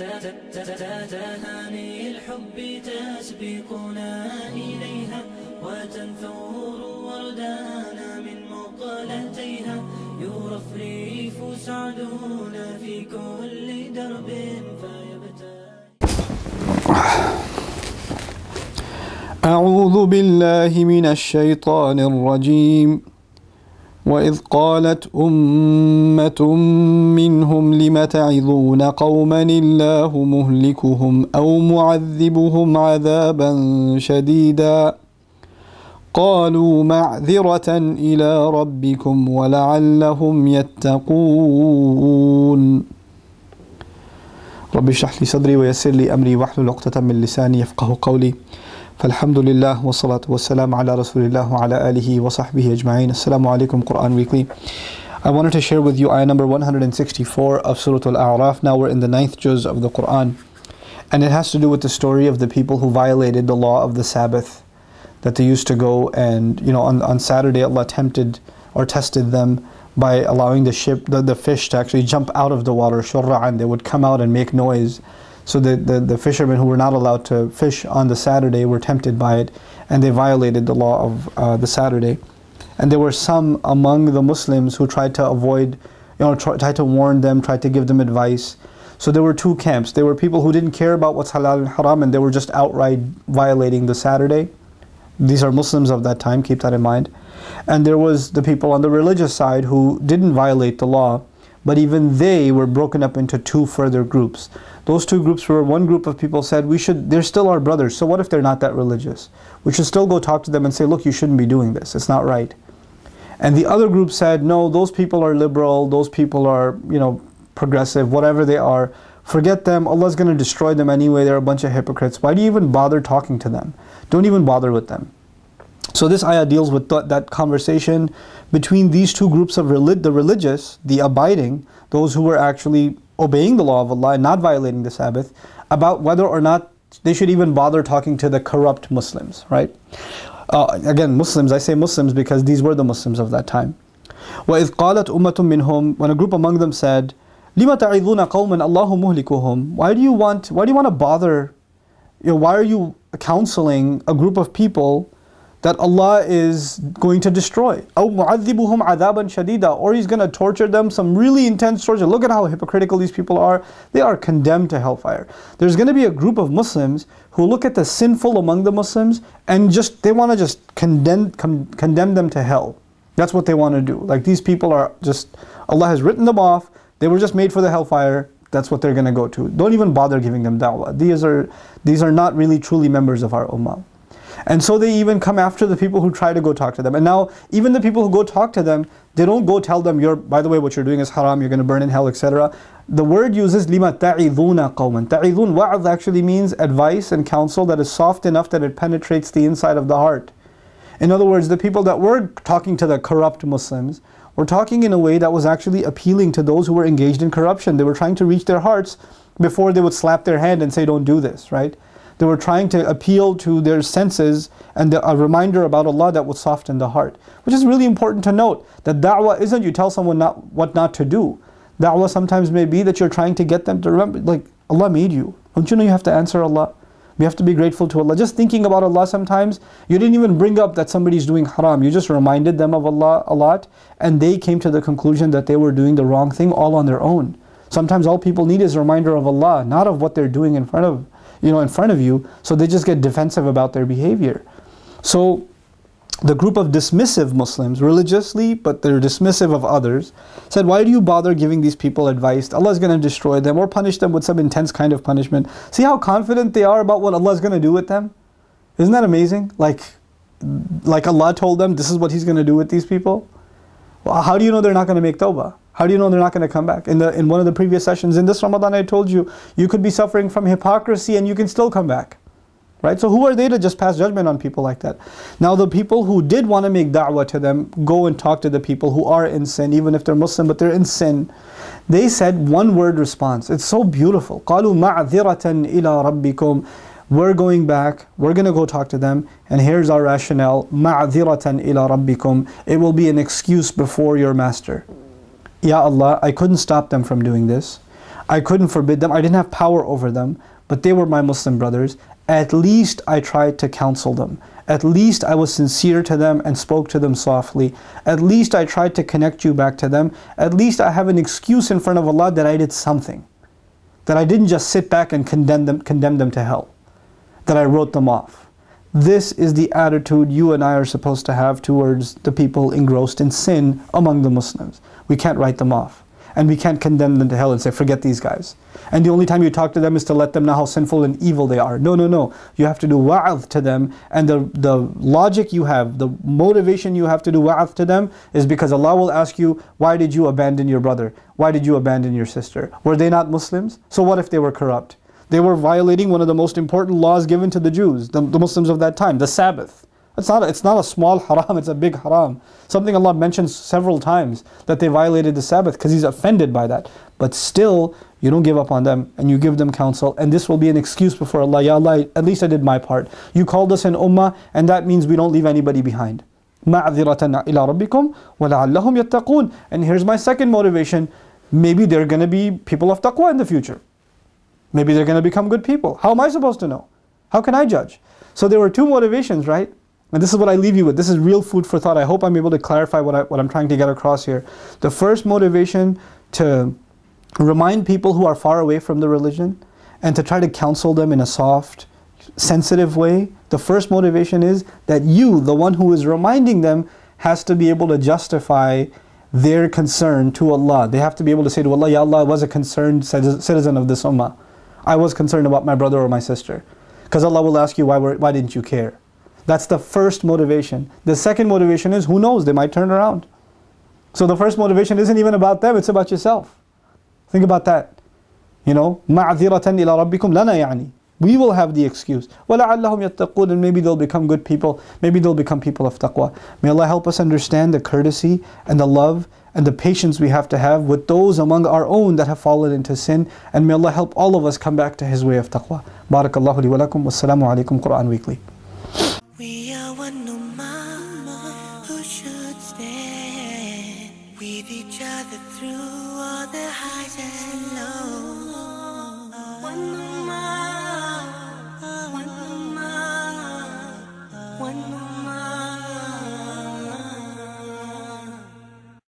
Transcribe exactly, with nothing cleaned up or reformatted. تهاني الحب تسبقنا إليها وتنثور وردانا من مقلتيها يرفرف سعدنا في كل درب فيبتلى. أعوذ بالله من الشيطان الرجيم. وإذ قالت أمة منهم لم تعظون قوما الله مهلكهم أو معذبهم عذابا شديدا قالوا معذرة إلى ربكم ولعلهم يتقون. رب اشرح لي صدري ويسر لي أمري واحلل عقدة من لساني يفقه قولي. فالحمد لله والصلاة والسلام على رسول الله وعلى آله وصحبه أجمعين. Assalamu alaykum, Quran Weekly. I wanted to share with you ayah number one hundred sixty-four of Suratul A'raf. Now we're in the ninth juz of the Quran, and it has to do with the story of the people who violated the law of the Sabbath, that they used to go and, you know, on, on Saturday Allah tempted or tested them by allowing the ship, the, the fish to actually jump out of the water, shurra'an. They would come out and make noise. So the, the, the fishermen who were not allowed to fish on the Saturday were tempted by it, and they violated the law of uh, the Saturday. And there were some among the Muslims who tried to avoid, you know, try, tried to warn them, tried to give them advice. So there were two camps. There were people who didn't care about what's halal and haram, and they were just outright violating the Saturday. These are Muslims of that time, keep that in mind. And there was the people on the religious side who didn't violate the law, but even they were broken up into two further groups. Those two groups were, one group of people said, we should, they're still our brothers, so what if they're not that religious? We should still go talk to them and say, look, you shouldn't be doing this, it's not right. And the other group said, no, those people are liberal, those people are, you know, progressive, whatever they are, forget them, Allah's going to destroy them anyway, they're a bunch of hypocrites, why do you even bother talking to them? Don't even bother with them. So this ayah deals with th that conversation between these two groups of relig the religious, the abiding, those who were actually obeying the law of Allah and not violating the Sabbath, about whether or not they should even bother talking to the corrupt Muslims, right? Uh, again, Muslims, I say Muslims because these were the Muslims of that time. وَإِذْ قَالَتْ أُمَّةٌ مِّنْهُمْ, when a group among them said, لِمَ تَعِذُونَ قَوْمًا اللَّهُ مُهْلِكُهُمْ, why do you want, why do you want to bother, you know, why are you counseling a group of people that Allah is going to destroy, أو معذبهم عذابا شديدا, or He's going to torture them, some really intense torture. Look at how hypocritical these people are. They are condemned to hellfire. There's going to be a group of Muslims who look at the sinful among the Muslims and just they want to just condemn con condemn them to hell. That's what they want to do. Like, these people are just, Allah has written them off. They were just made for the hellfire. That's what they're going to go to. Don't even bother giving them da'wah. These are these are not really truly members of our ummah. And so they even come after the people who try to go talk to them. And now, even the people who go talk to them, they don't go tell them, "You're, by the way, what you're doing is haram, you're going to burn in hell, et cetera" The word uses لِمَ تَعِذُونَ قَوْمًا. تَعِذُونَ, wa'adh actually means advice and counsel that is soft enough that it penetrates the inside of the heart. In other words, the people that were talking to the corrupt Muslims were talking in a way that was actually appealing to those who were engaged in corruption. They were trying to reach their hearts before they would slap their hand and say, "Don't do this," right? They were trying to appeal to their senses and a reminder about Allah that would soften the heart. Which is really important to note, that da'wah isn't you tell someone not what not to do. Da'wah sometimes may be that you're trying to get them to remember, like, Allah made you. Don't you know you have to answer Allah? You have to be grateful to Allah. Just thinking about Allah sometimes, you didn't even bring up that somebody's doing haram. You just reminded them of Allah a lot, and they came to the conclusion that they were doing the wrong thing all on their own. Sometimes all people need is a reminder of Allah, not of what they're doing in front of you know, in front of you, so they just get defensive about their behavior. So the group of dismissive Muslims, religiously, but they're dismissive of others, said, why do you bother giving these people advice? Allah's going to destroy them or punish them with some intense kind of punishment. See how confident they are about what Allah's going to do with them? Isn't that amazing? Like, like Allah told them, this is what He's going to do with these people. Well, how do you know they're not going to make tawbah? How do you know they're not going to come back? In the in one of the previous sessions, in this Ramadan, I told you, you could be suffering from hypocrisy and you can still come back. Right? So who are they to just pass judgment on people like that? Now the people who did want to make da'wah to them, go and talk to the people who are in sin, even if they're Muslim, but they're in sin. They said one word response. It's so beautiful. قَالُوا مَعْذِرَةً إِلَىٰ رَبِّكُمْ. We're going back, we're going to go talk to them, and here's our rationale. مَعْذِرَةً إِلَىٰ رَبِّكُمْ. It will be an excuse before your master. Ya Allah, I couldn't stop them from doing this. I couldn't forbid them, I didn't have power over them, but they were my Muslim brothers. At least I tried to counsel them. At least I was sincere to them and spoke to them softly. At least I tried to connect you back to them. At least I have an excuse in front of Allah that I did something. That I didn't just sit back and condemn them, condemn them to hell. That I wrote them off. This is the attitude you and I are supposed to have towards the people engrossed in sin among the Muslims. We can't write them off. And we can't condemn them to hell and say, forget these guys. And the only time you talk to them is to let them know how sinful and evil they are. No, no, no. You have to do wa'adh to them. And the, the logic you have, the motivation you have to do wa'adh to them is because Allah will ask you, why did you abandon your brother? Why did you abandon your sister? Were they not Muslims? So what if they were corrupt? They were violating one of the most important laws given to the Jews, the, the Muslims of that time, the Sabbath. It's not, it's not a small haram, it's a big haram. Something Allah mentions several times, that they violated the Sabbath because He's offended by that. But still, you don't give up on them and you give them counsel, and this will be an excuse before Allah. Ya Allah, at least I did my part. You called us an ummah, and that means we don't leave anybody behind. مَعْذِرَةً إِلَىٰ رَبِّكُمْ وَلَعَلَّهُمْ يَتَّقُونَ. And here's my second motivation. Maybe they're going to be people of taqwa in the future. Maybe they're going to become good people. How am I supposed to know? How can I judge? So there were two motivations, right? And this is what I leave you with. This is real food for thought. I hope I'm able to clarify what, I, what I'm trying to get across here. The first motivation, to remind people who are far away from the religion and to try to counsel them in a soft, sensitive way. The first motivation is that you, the one who is reminding them, has to be able to justify their concern to Allah. They have to be able to say to Allah, Ya Allah, I was a concerned citizen of this ummah. I was concerned about my brother or my sister. Because Allah will ask you, why, were, why didn't you care? That's the first motivation. The second motivation is, who knows, they might turn around. So the first motivation isn't even about them, it's about yourself. Think about that. You know, مَعْذِرَةً إِلَىٰ رَبِّكُمْ لَنَا يَعْنِي. We will have the excuse. وَلَعَلَّهُمْ يَتَّقُونَ. And maybe they'll become good people. Maybe they'll become people of taqwa. May Allah help us understand the courtesy and the love and the patience we have to have with those among our own that have fallen into sin. And may Allah help all of us come back to His way of taqwa. Barakallahu li wa lakum. Wassalamu alaykum. Quran Weekly. We are one ummah who should stand with each other through all the highs and lows. One